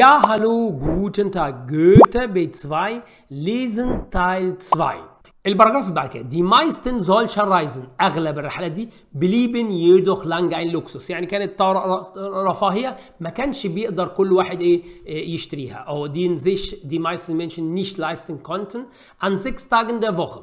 Ja, hallo, guten Tag. Goethe, B2, Lesen Teil 2. البراجراف اللي بعد كده: Die meisten solcher Reisen, أغلب الرحلات دي, blieben jedoch lange ein Luxus. يعني كانت رفاهية ما كانش بيقدر كل واحد يشتريها. أو die sich die meisten Menschen nicht leisten konnten. An 6 Tagen der Woche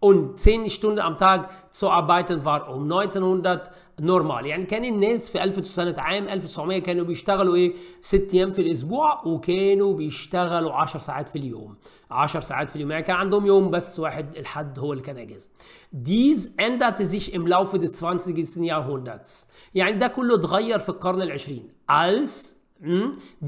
und 10 Stunden am Tag zu arbeiten war 1900 نورمال. يعني كان الناس في 1900 كانوا بيشتغلوا 6 ايام في الاسبوع، وكانوا بيشتغلوا 10 ساعات في اليوم. 10 ساعات في اليوم، يعني كان عندهم يوم بس واحد الحد هو اللي كان اجازه. Dies änderte sich im Laufe des 20. Jahrhunderts. يعني ده كله اتغير في القرن ال20. Als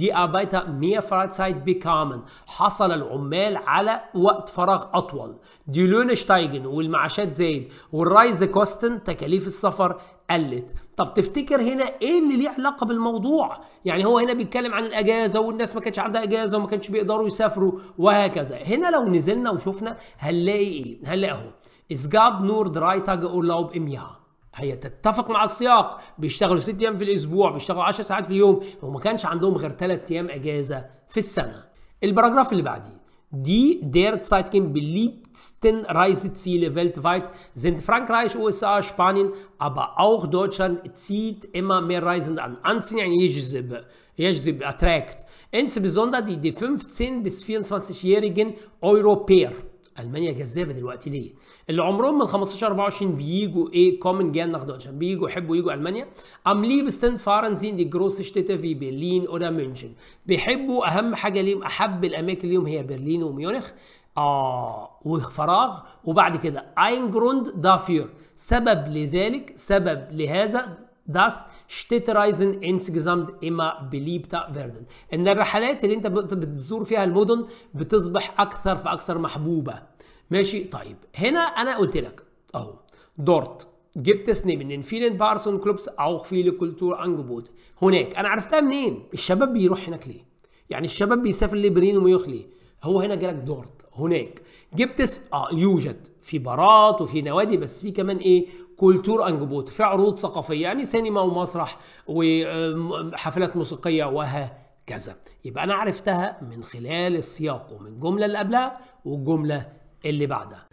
die Arbeiter mehr Freizeit bekamen. حصل العمال على وقت فراغ أطول. Die Löhne steigen والمعاشات زايد. والرايز كوستن تكاليف السفر قلت. طب تفتكر هنا ايه اللي ليه علاقه بالموضوع؟ يعني هو هنا بيتكلم عن الاجازه، والناس ما كانتش عندها اجازه وما كانش بيقدروا يسافروا وهكذا. هنا لو نزلنا وشفنا هنلاقي ايه؟ هنلاقي اهو Es gab nur 3 Tage Urlaub im Jahr. هي تتفق مع السياق، بيشتغلوا 6 ايام في الاسبوع، بيشتغلوا 10 ساعات في اليوم، وما كانش عندهم غير 3 ايام اجازه في السنه. البراجراف اللي بعديه: Die derzeitigen beliebtesten Reiseziele weltweit sind Frankreich, USA, Spanien, aber auch Deutschland zieht immer mehr Reisende an. Anziehen يعني يجذب attract. Insbesondere die 15 bis 24-jährigen Europäer. ألمانيا جذابة دلوقتي ليه؟ اللي عمرهم من 15 ل 24 بييجوا كومن جان ناخدوها، عشان بييجوا يحبوا يجوا ألمانيا. أم ليبستن فارن زين دي جروس شتيتا في برلين أودا ميونشن. بيحبوا أهم حاجة ليهم، أحب الأماكن ليهم هي برلين وميونخ. وفراغ، وبعد كده أين جروند دافير، سبب لذلك، سبب لهذا Das Städtereisen insgesamt immer beliebter werden. إن الرحلات اللي أنت بتزور فيها المدن بتصبح أكثر فأكثر محبوبة. ماشي، طيب هنا أنا قلت لك أهو dort gibt es neben den vielen Bars und Clubs auch viele Kulturangebote. هناك أنا عرفتها منين؟ الشباب بيروح هناك ليه؟ يعني الشباب بيسافر لبرلين وميونخ ليه؟ هو هنا جالك دورت هناك جبتس يوجد في بارات وفي نوادي، بس في كمان كولتور انجبوت، في عروض ثقافيه يعني سينما ومسرح وحفلات موسيقيه وهكذا. يبقى انا عرفتها من خلال السياق ومن الجمله اللي قبلها والجمله اللي بعدها.